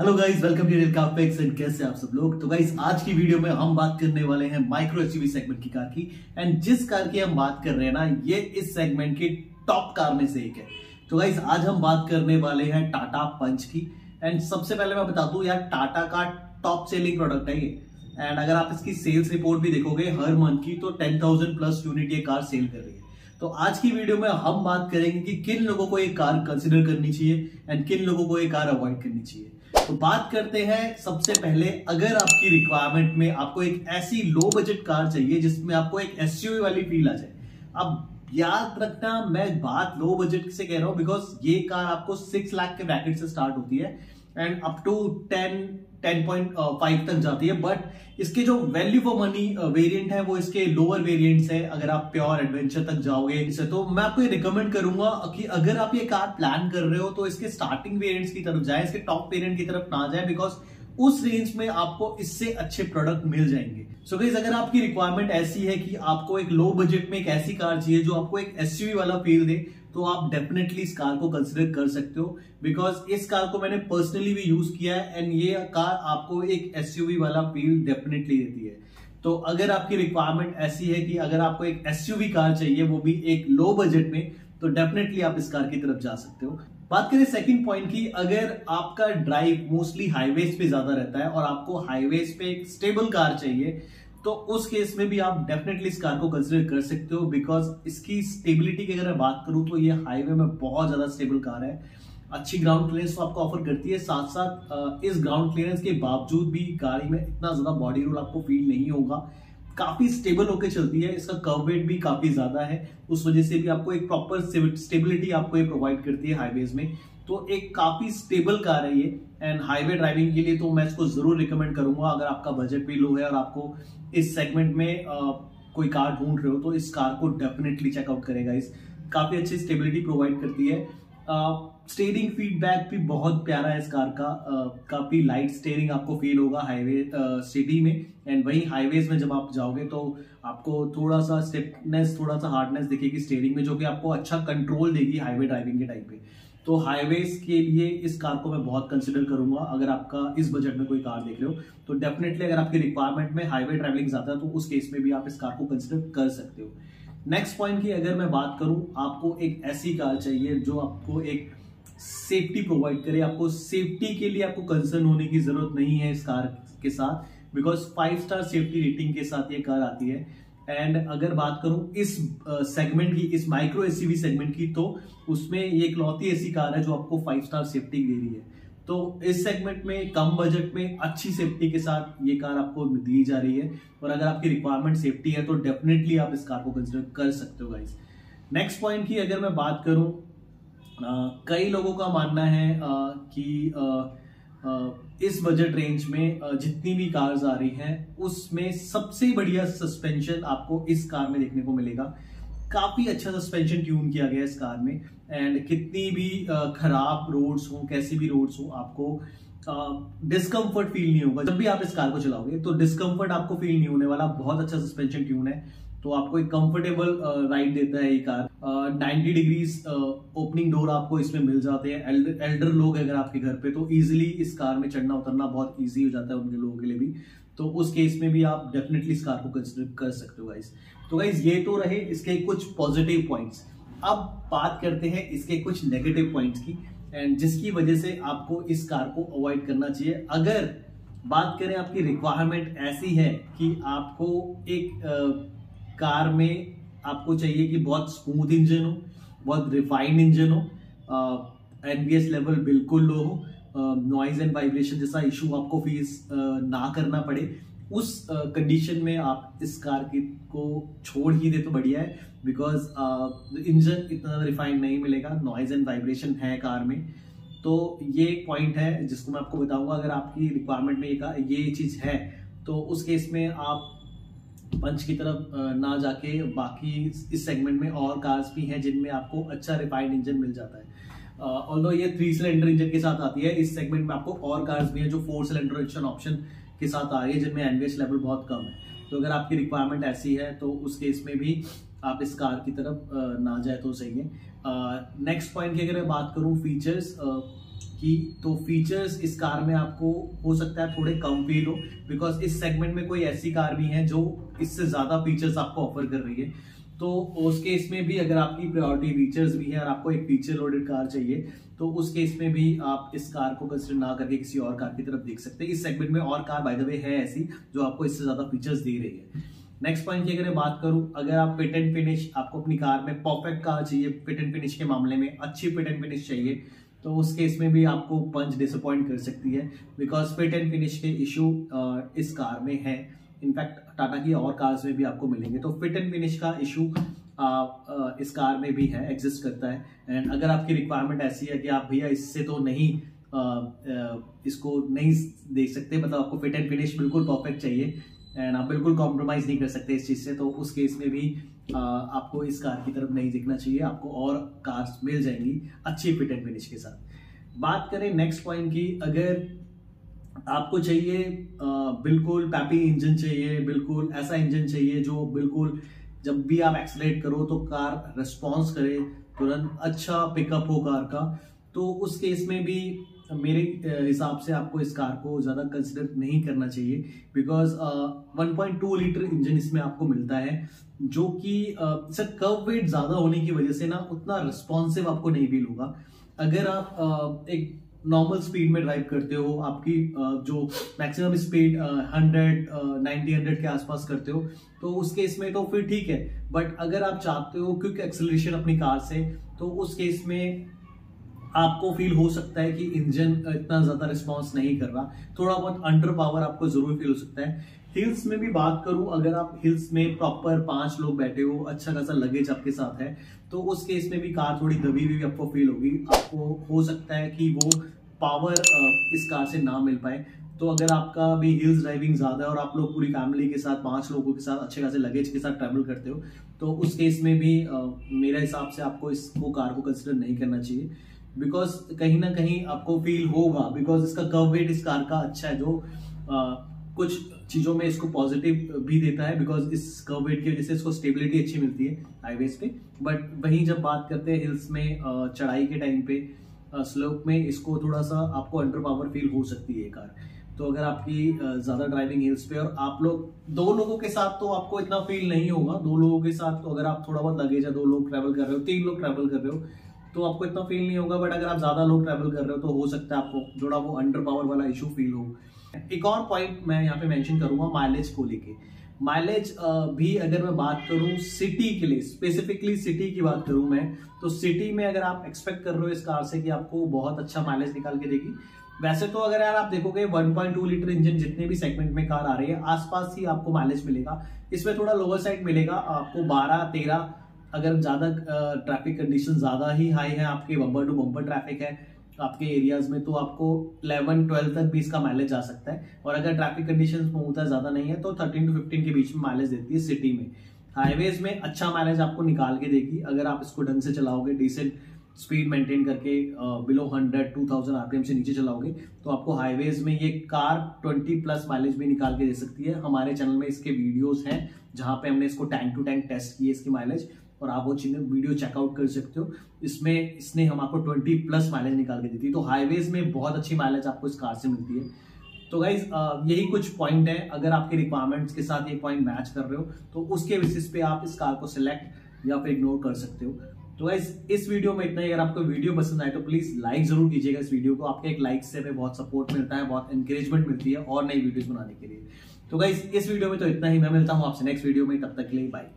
Hello guys, welcome to real car facts. And कैसे आप सब लोग। तो गाइस, आज की वीडियो में हम बात करने वाले हैं माइक्रो एसयूवी सेगमेंट की कार की। एंड जिस कार की हम बात कर रहे हैं ना, ये इस सेगमेंट की टॉप कार में से एक है। तो गाइस, आज हम बात करने वाले हैं टाटा पंच की। एंड सबसे पहले मैं बता दूं यार, टाटा का टॉप सेलिंग प्रोडक्ट है ये। एंड अगर आप इसकी सेल्स रिपोर्ट भी देखोगे हर मंथ की, तो 10,000+ यूनिट ये कार सेल कर रही है। तो आज की वीडियो में हम बात करेंगे कि किन लोगों को ये कार कंसीडर करनी चाहिए एंड किन लोगों को ये कार अवॉइड करनी चाहिए। तो बात करते हैं सबसे पहले, अगर आपकी रिक्वायरमेंट में आपको एक ऐसी लो बजट कार चाहिए जिसमें आपको एक एसयूवी वाली फील आ जाए। अब याद रखना, मैं बात लो बजट से कह रहा हूँ बिकॉज ये कार आपको 6 लाख के ब्रैकेट से स्टार्ट होती है एंड अप टू 10.5 तक जाती है। बट इसके जो वैल्यू फॉर मनी वेरिएंट है वो इसके लोअर वेरिएंट्स है। अगर आप प्योर एडवेंचर तक जाओगे इससे, तो मैं आपको ये रिकमेंड करूंगा कि अगर आप ये कार प्लान कर रहे हो तो इसके स्टार्टिंग वेरिएंट्स की तरफ जाए, इसके टॉप वेरिएंट की तरफ ना जाए, बिकॉज उस रेंज में आपको इससे अच्छे प्रोडक्ट मिल जाएंगे। सो गाइस, अगर आपकी रिक्वायरमेंट ऐसी है कि आपको एक लो बजट में एक ऐसी कार चाहिए जो आपको एक एसयूवी वाला फील दे, तो आप डेफिनेटली इस कार को कंसिडर कर सकते हो। बिकॉज इस कार को मैंने पर्सनली भी यूज किया है एंड ये कार आपको एक एसयूवी वाला फील डेफिनेटली देती है। तो अगर आपकी रिक्वायरमेंट ऐसी है कि अगर आपको एक एसयूवी कार चाहिए, वो भी एक लो बजट में, तो डेफिनेटली आप इस कार की तरफ जा सकते हो। बात करें सेकंड पॉइंट की, अगर आपका ड्राइव मोस्टली हाईवेज पे ज्यादा रहता है और आपको हाईवेज पे एक स्टेबल कार चाहिए, तो उस केस में भी आप डेफिनेटली इस कार को कंसिडर कर सकते हो। बिकॉज इसकी स्टेबिलिटी की अगर मैं बात करूं तो ये हाईवे में बहुत ज्यादा स्टेबल कार है, अच्छी ग्राउंड क्लियरेंस तो आपको ऑफर करती है। साथ साथ इस ग्राउंड क्लियरेंस के बावजूद भी गाड़ी में इतना ज्यादा बॉडी रोल आपको फील नहीं होगा, काफी स्टेबल होकर चलती है। इसका कर्व वेट भी काफी ज्यादा है, उस वजह से भी आपको एक प्रॉपर स्टेबिलिटी आपको ये प्रोवाइड करती है हाईवेज में। तो एक काफी स्टेबल कार है ये एंड हाईवे ड्राइविंग के लिए तो मैं इसको जरूर रिकमेंड करूंगा। अगर आपका बजट भी लो है और आपको इस सेगमेंट में कोई कार ढूंढ रहे हो तो इस कार को डेफिनेटली चेकआउट करेगा। इस काफी अच्छी स्टेबिलिटी प्रोवाइड करती है। स्टीयरिंग फीडबैक भी बहुत प्यारा है इस कार का। काफी लाइट स्टीयरिंग आपको फील होगा हाईवे सिटी में, एंड वहीं हाईवेज में जब आप जाओगे तो आपको थोड़ा सा स्टिफनेस, थोड़ा सा हार्डनेस दिखेगी स्टीयरिंग में, जो कि आपको अच्छा कंट्रोल देगी हाईवे ड्राइविंग के टाइम पे। तो हाईवेज के लिए इस कार को मैं बहुत कंसिडर करूंगा। अगर आपका इस बजट में कोई कार देख रहे हो तो डेफिनेटली अगर आपकी रिक्वायरमेंट में हाईवे ट्रैवलिंग ज्यादा है तो उस केस में भी आप इस कार को कंसिडर कर सकते हो। नेक्स्ट पॉइंट की अगर मैं बात करूं, आपको एक ऐसी कार चाहिए जो आपको एक सेफ्टी प्रोवाइड करे। आपको सेफ्टी के लिए आपको कंसर्न होने की जरूरत नहीं है इस कार के साथ, बिकॉज 5 स्टार सेफ्टी रेटिंग के साथ ये कार आती है। एंड अगर बात करूं इस सेगमेंट की, इस माइक्रो एसयूवी सेगमेंट की, तो उसमें ये इकलौती ऐसी कार है जो आपको 5 स्टार सेफ्टी दे रही है। तो इस सेगमेंट में कम बजट में अच्छी सेफ्टी के साथ ये कार आपको दी जा रही है, और अगर आपकी रिक्वायरमेंट सेफ्टी है तो डेफिनेटली आप इस कार को कंसिडर कर सकते हो गाइस। नेक्स्ट पॉइंट की अगर मैं बात करूं, कई लोगों का मानना है कि इस बजट रेंज में जितनी भी कार्स आ रही हैं उसमें सबसे बढ़िया सस्पेंशन आपको इस कार में देखने को मिलेगा। काफी अच्छा सस्पेंशन ट्यून किया गया है इस कार में, एंड कितनी भी खराब रोड्स हो, कैसी भी रोड्स हो, आपको डिस्कम्फर्ट फील नहीं होगा। जब भी आप इस कार को चलाओगे तो डिस्कम्फर्ट आपको फील नहीं होने वाला। बहुत अच्छा सस्पेंशन ट्यून है, तो आपको एक कंफर्टेबल राइड देता है ये कार। 90 डिग्रीज ओपनिंग डोर आपको इसमें मिल जाते हैं। एल्डर लोग अगर आपके घर पे, तो इजीली इस कार में चढ़ना उतरना बहुत इजी हो जाता है उनके लोगों के लिए भी। तो उस केस में भी आप डेफिनेटली इस कार को कंसिडर कर सकते हो गाइस। तो गाइस, ये तो रहे इसके कुछ पॉजिटिव पॉइंट्स। अब बात करते हैं इसके कुछ नेगेटिव पॉइंट्स की, एंड जिसकी वजह से आपको इस कार को अवॉइड करना चाहिए। अगर बात करें आपकी रिक्वायरमेंट ऐसी है कि आपको एक कार में आपको चाहिए कि बहुत स्मूथ इंजन हो, बहुत रिफाइंड इंजन हो, एनबीएस लेवल बिल्कुल लो हो, नॉइज एंड वाइब्रेशन जैसा इशू आपको फेस ना करना पड़े, उस कंडीशन में आप इस कार की को छोड़ ही दे तो बढ़िया है। बिकॉज इंजन इतना रिफाइंड नहीं मिलेगा, नॉइज एंड वाइब्रेशन है कार में, तो ये एक पॉइंट है जिसको मैं आपको बताऊंगा। अगर आपकी रिक्वायरमेंट में ये चीज़ है तो उस केस में आप पंच की तरफ ना जाके बाकी इस सेगमेंट में और कार्स भी हैं जिनमें आपको अच्छा रिफाइंड इंजन मिल जाता है। ऑल्दो ये 3 सिलेंडर इंजन के साथ आती है, इस सेगमेंट में आपको और कार्स भी हैं जो 4 सिलेंडर इंजन ऑप्शन के साथ आ रही है, जिनमें एनबीएस लेवल बहुत कम है। तो अगर आपकी रिक्वायरमेंट ऐसी है तो उस केस में भी आप इस कार की तरफ ना जाए तो सही है। नेक्स्ट पॉइंट की अगर मैं बात करूँ, फीचर्स कि तो फीचर्स इस कार में आपको हो सकता है थोड़े कम फील हो, बिकॉज इस सेगमेंट में कोई ऐसी कार भी है जो इससे ज़्यादा फीचर्स आपको ऑफर कर रही है। तो उस केस में भी अगर आपकी प्रायोरिटी फीचर्स भी है और आपको एक फीचर लोडेड कार चाहिए तो उस केस में भी आप इस कार को कंसिडर ना करके किसी और कार की तरफ देख सकते हैं। इस सेगमेंट में और कार बाय द वे है ऐसी जो आपको इससे ज़्यादा फीचर्स दे रही है। नेक्स्ट पॉइंट की अगर मैं बात करूं, अगर आप फिट एंड फिनिश, आपको अपनी कार में परफेक्ट कार चाहिए, फिट एंड फिनिश के मामले में अच्छी फिट एंड फिनिश चाहिए, तो उस केस में भी आपको पंच डिसअपॉइंट कर सकती है, बिकॉज फिट एंड फिनिश के इशू इस कार में है। इनफैक्ट टाटा की और कार्स में भी आपको मिलेंगे। तो फिट एंड फिनिश का इशू इस कार में भी है, एग्जिस्ट करता है। एंड अगर आपकी रिक्वायरमेंट ऐसी है कि आप भैया इससे तो नहीं इसको नहीं देख सकते, मतलब आपको फिट एंड फिनिश बिल्कुल परफेक्ट चाहिए एंड आप बिल्कुल कॉम्प्रोमाइज़ नहीं कर सकते इस चीज़ से, तो उस केस में भी आपको इस कार की तरफ नहीं देखना चाहिए। आपको और कार्स मिल जाएंगी अच्छी फिट एंड फिनिश के साथ। बात करें नेक्स्ट पॉइंट की, अगर आपको चाहिए बिल्कुल पैपी इंजन चाहिए, बिल्कुल ऐसा इंजन चाहिए जो बिल्कुल जब भी आप एक्सेलरेट करो तो कार रिस्पॉन्स करे तुरंत, अच्छा पिकअप हो कार का, तो उस केस में भी मेरे हिसाब से आपको इस कार को ज़्यादा कंसिडर नहीं करना चाहिए, बिकॉज 1.2 लीटर इंजन इसमें आपको मिलता है जो कि सर कर्व वेट ज़्यादा होने की वजह से ना उतना रिस्पॉन्सिव आपको नहीं फील होगा। अगर आप एक नॉर्मल स्पीड में ड्राइव करते हो, आपकी जो मैक्सिमम स्पीड 100, 90, 100 के आसपास करते हो, तो उस केस में तो फिर ठीक है। बट अगर आप चाहते हो क्विक एक्सेलरेशन अपनी कार से, तो उस केस में आपको फील हो सकता है कि इंजन इतना ज़्यादा रिस्पॉन्स नहीं कर रहा, थोड़ा बहुत अंडर पावर आपको ज़रूर फील हो सकता है। हिल्स में भी बात करूं, अगर आप हिल्स में प्रॉपर 5 लोग बैठे हो, अच्छा खासा लगेज आपके साथ है, तो उस केस में भी कार थोड़ी दबी हुई आपको फील होगी। आपको हो सकता है कि वो पावर इस कार से ना मिल पाए। तो अगर आपका भी हिल्स ड्राइविंग ज़्यादा है और आप लोग पूरी फैमिली के साथ 5 लोगों के साथ अच्छे खासे लगेज के साथ ट्रैवल करते हो, तो उस केस में भी मेरे हिसाब से आपको इसको कार को कंसिडर नहीं करना चाहिए, बिकॉज कहीं ना कहीं आपको फील होगा, बिकॉज इसका कर्व वेट इस कार का अच्छा है जो कुछ चीज़ों में इसको पॉजिटिव भी देता है, बिकॉज इस कर्व वेट की वजह से इसको स्टेबिलिटी अच्छी मिलती है हाईवेज पे। बट वहीं जब बात करते हैं हिल्स में चढ़ाई के टाइम पे स्लोप में, इसको थोड़ा सा आपको अंडर पावर फील हो सकती है कार। तो अगर आपकी ज़्यादा ड्राइविंग हिल्स पे और आप लोग 2 लोगों के साथ, तो आपको इतना फील नहीं होगा 2 लोगों के साथ। तो अगर आप थोड़ा बहुत लगेज है, 2 लोग ट्रैवल कर रहे हो, 3 लोग ट्रैवल कर रहे हो, तो आपको इतना फील नहीं होगा। बट अगर आप ज़्यादा लोग ट्रैवल कर रहे हो तो हो सकता है आपको थोड़ा वो अंडर पावर वाला इशू फील हो। एक और पॉइंट मैं यहाँ पे मेंशन करूँगा माइलेज को लेके। माइलेज भी अगर मैं बात करूँ सिटी के लिए, स्पेसिफिकली सिटी की बात करूँ मैं, तो सिटी में अगर आप एक्सपेक्ट कर रहे हो इस कार से कि आपको बहुत अच्छा माइलेज निकाल के देगी, वैसे तो अगर यार आप देखोगे 1.2 लीटर इंजन जितने भी सेगमेंट में कार आ रही है आसपास ही आपको माइलेज मिलेगा। इसमें थोड़ा लोअर साइड मिलेगा आपको 12-13, अगर ज़्यादा ट्रैफिक कंडीशन ज़्यादा ही हाई है, आपके बम्पर टू बम्पर ट्रैफिक है आपके एरियाज़ में, तो आपको 11-12 तक भी इसका माइलेज आ सकता है। और अगर ट्रैफिक कंडीशन स्मूथ है, ज़्यादा नहीं है, तो 13-15 के बीच में माइलेज देती है सिटी में। हाईवेज़ में अच्छा माइलेज आपको निकाल के देगी अगर आप इसको ढंग से चलाओगे, डिसेंट स्पीड मेंटेन करके, बिलो 100-2000 RPM से नीचे चलाओगे, तो आपको हाईवेज़ में ये कार 20+ माइलेज भी निकाल के दे सकती है। हमारे चैनल में इसके वीडियोज़ हैं जहाँ पर हमने इसको टैंक टू टैंक टेस्ट किए इसकी माइलेज, और आप वो चीज़ें वीडियो चेकआउट कर सकते हो। इसमें इसने हम आपको 20+ माइलेज निकाल के देती है। तो हाईवेज़ में बहुत अच्छी माइलेज आपको इस कार से मिलती है। तो गाइज यही कुछ पॉइंट है, अगर आपके रिक्वायरमेंट्स के साथ ये पॉइंट मैच कर रहे हो तो उसके बेसिस पे आप इस कार को सिलेक्ट या फिर इग्नोर कर सकते हो। तो गाइज इस वीडियो में इतना ही। अगर आपको वीडियो पसंद आए तो प्लीज़ लाइक ज़रूर कीजिएगा इस वीडियो को। आपके एक लाइक से हमें बहुत सपोर्ट मिलता है, बहुत इंकरेजमेंट मिलती है और नई वीडियोज़ बनाने के लिए। तो गाइज इस वीडियो में तो इतना ही। मैं मिलता हूँ आपसे नेक्स्ट वीडियो में, तब तक के लिए बाय।